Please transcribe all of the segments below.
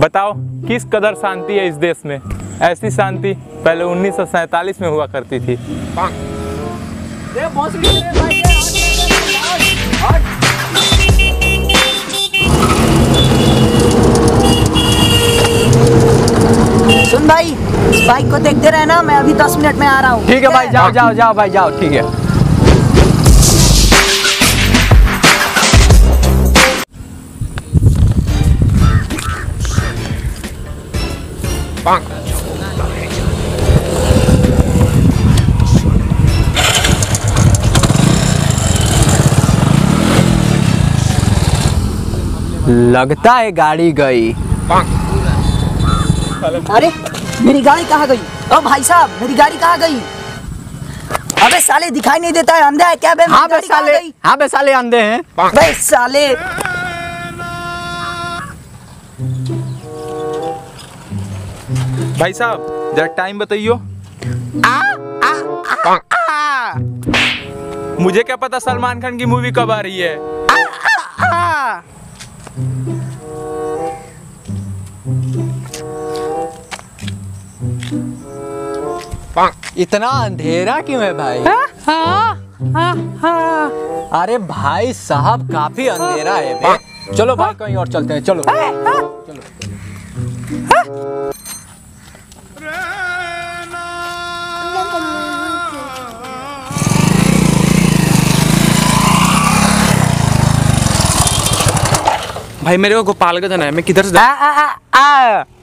बताओ किस कदर शांति है इस देश में। ऐसी शांति पहले 1947 में हुआ करती थी। सुन भाई, इस बाइक को देखते रहना, मैं अभी 10 मिनट में आ रहा हूँ। ठीक है भाई, जाओ जाओ जाओ भाई जाओ। ठीक है। लगता है गाड़ी गई। अरे मेरी गाड़ी कहाँ गई? ओ भाई साहब, मेरी गाड़ी कहाँ गई? अबे साले, दिखाई नहीं देता है, अंधे है क्या बे? हाँ बे साले, अंधे हैं बे साले। भाई साहब जरा टाइम बताइयो। मुझे क्या पता सलमान खान की मूवी कब आ रही है। इतना अंधेरा क्यों है भाई? अरे भाई साहब काफी अंधेरा है भाई। चलो भाई कहीं और चलते हैं। चलो चलो। भाई मेरे को गोपालगंज जाना है, मैं किधर से जाऊँ?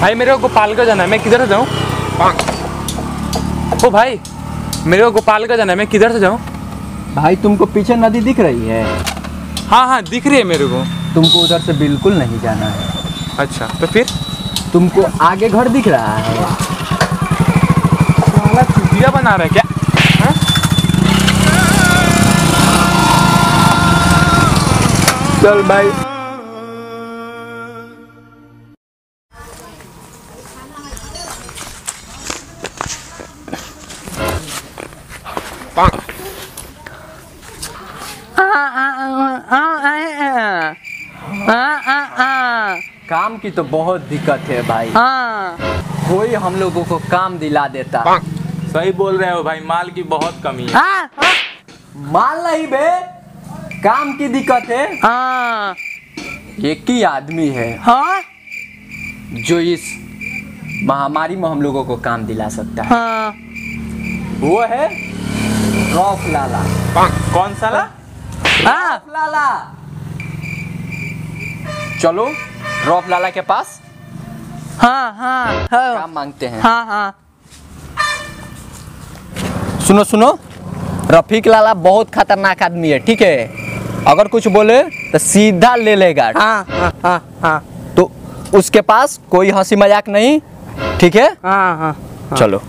भाई मेरे को गोपालगंज जाना है, मैं किधर से जाऊँ? ओ भाई मेरे को गोपालगंज जाना है, मैं किधर से जाऊँ? भाई तुमको पीछे नदी दिख रही है? हाँ हाँ दिख रही है मेरे को। तुमको उधर से बिल्कुल नहीं जाना है। अच्छा तो फिर? तुमको आगे घर दिख रहा है। साला चुटिया बना रहा है क्या? चल भाई। काम की तो बहुत दिक्कत है भाई। हाँ। कोई हम लोगों को काम दिला देता। सही बोल रहे हो भाई, माल की बहुत कमी है। हाँ। हाँ। माल नहीं बे, काम की दिक्कत है। हाँ। एक ही आदमी है। हाँ। जो इस महामारी में हम लोगों को काम दिला सकता है। हाँ। वो है रौफ लाला। कौन सा ला? रौफ लाला। चलो रौफ लाला के पास। हाँ हाँ काम मांगते हैं। हाँ हाँ। सुनो सुनो, रफीक लाला बहुत खतरनाक आदमी है, ठीक है? अगर कुछ बोले तो सीधा ले लेगा। हाँ, हाँ, हाँ, हाँ। तो उसके पास कोई हंसी मजाक नहीं, ठीक है? हाँ, हाँ, हाँ। चलो।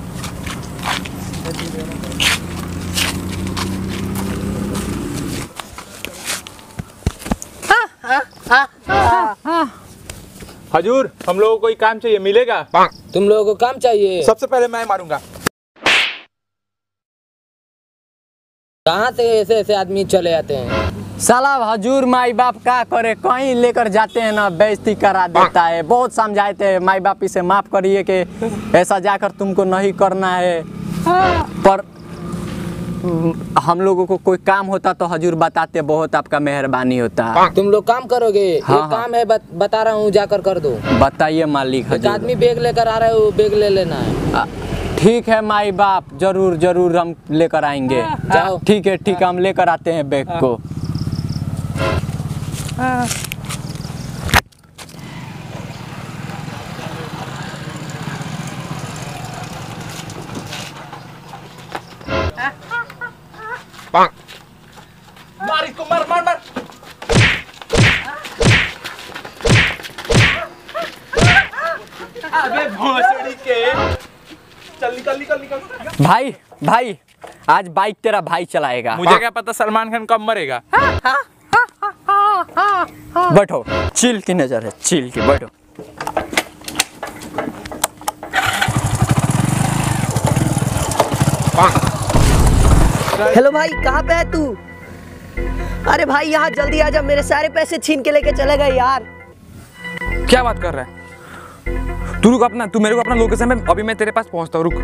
हाँ, हाँ, हाँ, हाँ, हाँ। हजूर हम लोगों को कोई काम चाहिए, मिलेगा? तुम लोगों को काम चाहिए? सबसे पहले मैं मारूंगा। कहाँ से ऐसे ऐसे आदमी चले आते हैं? साला हजूर माई बाप का करे, कहीं लेकर जाते हैं ना बेइज्जती करा देता है। बहुत समझाते हैं माई बाप इसे, माफ करिए कि ऐसा जाकर तुमको नहीं करना है। पर हम लोगों को कोई काम होता तो हजूर बताते, बहुत आपका मेहरबानी होता। तुम लोग काम करोगे? हाँ, एक काम है बता रहा हूँ, जाकर कर दो। बताइए मालिक। हजूर आदमी बैग लेकर आ रहा है, वो बैग ले लेना है। ठीक है माई बाप, जरूर जरूर हम लेकर आएंगे। ठीक है ठीक है, हम लेकर आते हैं बैग को। मार इसको, मार मार मार। अबे भोसड़ी के, चल निकल निकल निकल। भाई भाई आज बाइक तेरा भाई चलाएगा। मुझे क्या पता सलमान खान कब मरेगा। बैठो, चिल की नजर है, चिल की बैठो। हेलो भाई, कहाँ पे है तू? अरे भाई यहाँ जल्दी आजा, मेरे सारे पैसे छीन के लेके चले गए यार। क्या बात कर रहा है तू? रुक अपना, तू मेरे को अपना लोकेशन में, अभी मैं तेरे पास पहुंचता हूँ, रुक।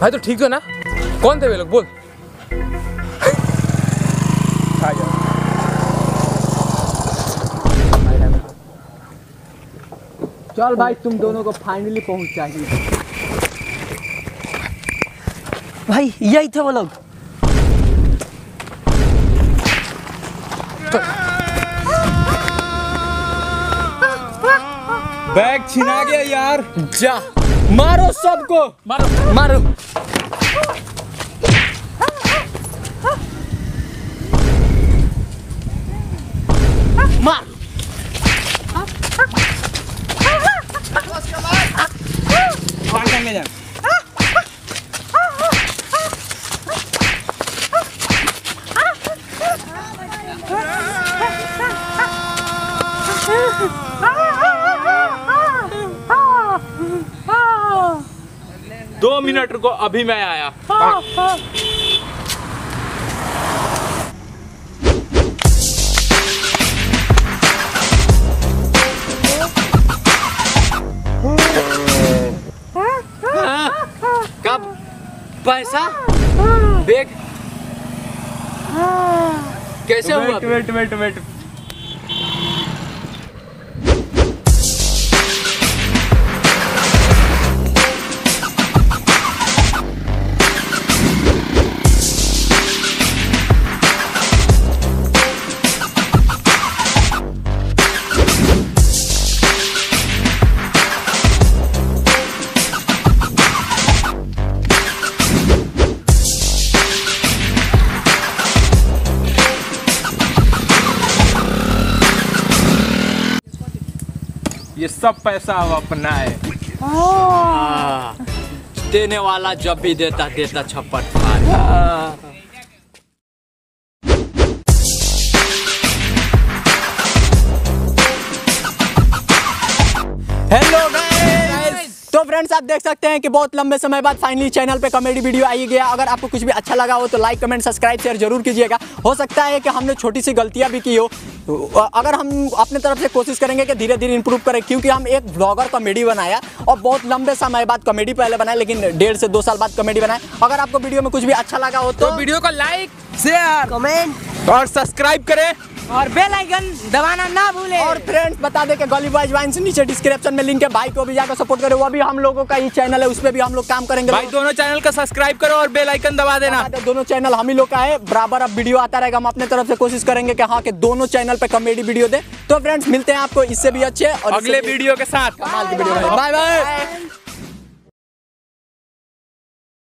भाई तो ठीक हो ना? कौन थे वे लोग बोल? चल भाई तुम दोनों को फाइनली पहुंचा चाहिए। भाई यही थे वो लोग। बैग छिना गया यार। जा मारो सबको, मारो मारो। को अभी मैं आया। हाँ, हाँ। कब पैसा देख कैसे हुआ? वेट वेट वेट, ये सब पैसा अब अपना है। देने वाला जब भी देता देता छप्पट मार। हेलो गाइस, तो फ्रेंड्स आप देख सकते हैं कि बहुत लंबे समय बाद फाइनली चैनल पे कॉमेडी वीडियो आई गया। अगर आपको कुछ भी अच्छा लगा हो तो लाइक कमेंट सब्सक्राइब शेयर जरूर कीजिएगा। हो सकता है कि हमने छोटी सी गलतियां भी की हो, अगर हम अपने तरफ से कोशिश करेंगे कि धीरे धीरे इंप्रूव करें, क्योंकि हम एक ब्लॉगर कॉमेडी बनाया और बहुत लंबे समय बाद कॉमेडी पहले बनाया, लेकिन 1.5 से 2 साल बाद कॉमेडी बनाया। अगर आपको वीडियो में कुछ भी अच्छा लगा हो तो वीडियो को लाइक शेयर कमेंट और सब्सक्राइब करें और बेल आइकन दबाना ना भूलें। और फ्रेंड्स बता दें कि गली बॉयज वाइन से नीचे डिस्क्रिप्शन में लिंक है, भाई को भी जाकर सपोर्ट करें, वो भी हम लोगों का ही चैनल है, उस पर भी हम लोग काम करेंगे। भाई दोनों चैनल का सब्सक्राइब करो और बेल आइकन दबा देना। दोनों चैनल हम ही लोग का है, बराबर अब वीडियो आता रहेगा। हम अपने तरफ से कोशिश करेंगे कि हाँ कि दोनों चैनल पे कॉमेडी वीडियो दे। तो फ्रेंड्स मिलते हैं आपको इससे भी अच्छे और अगले वीडियो के साथ। Bye bye.